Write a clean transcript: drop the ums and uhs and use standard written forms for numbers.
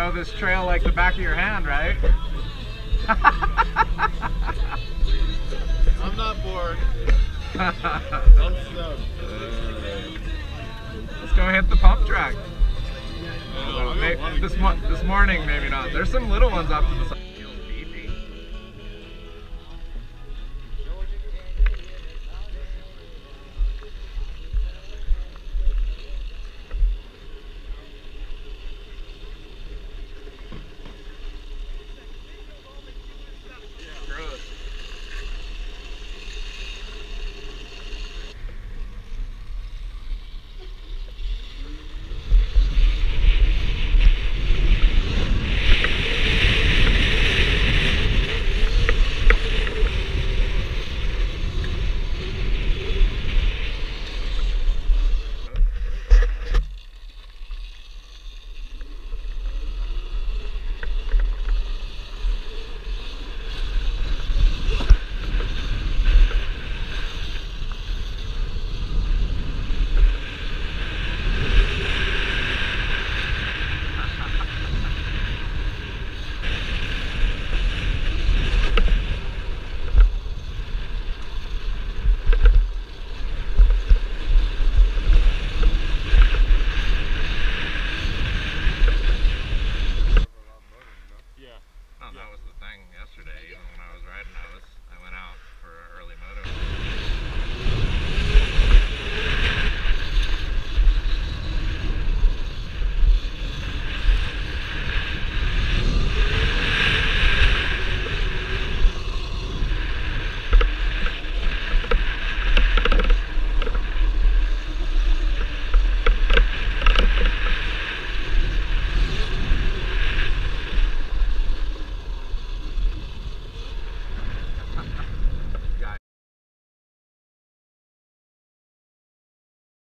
know this trail like the back of your hand, right? I'm not bored. I'm stoked. Let's go hit the pump track. Although, this morning, maybe not. There's some little ones off to the side.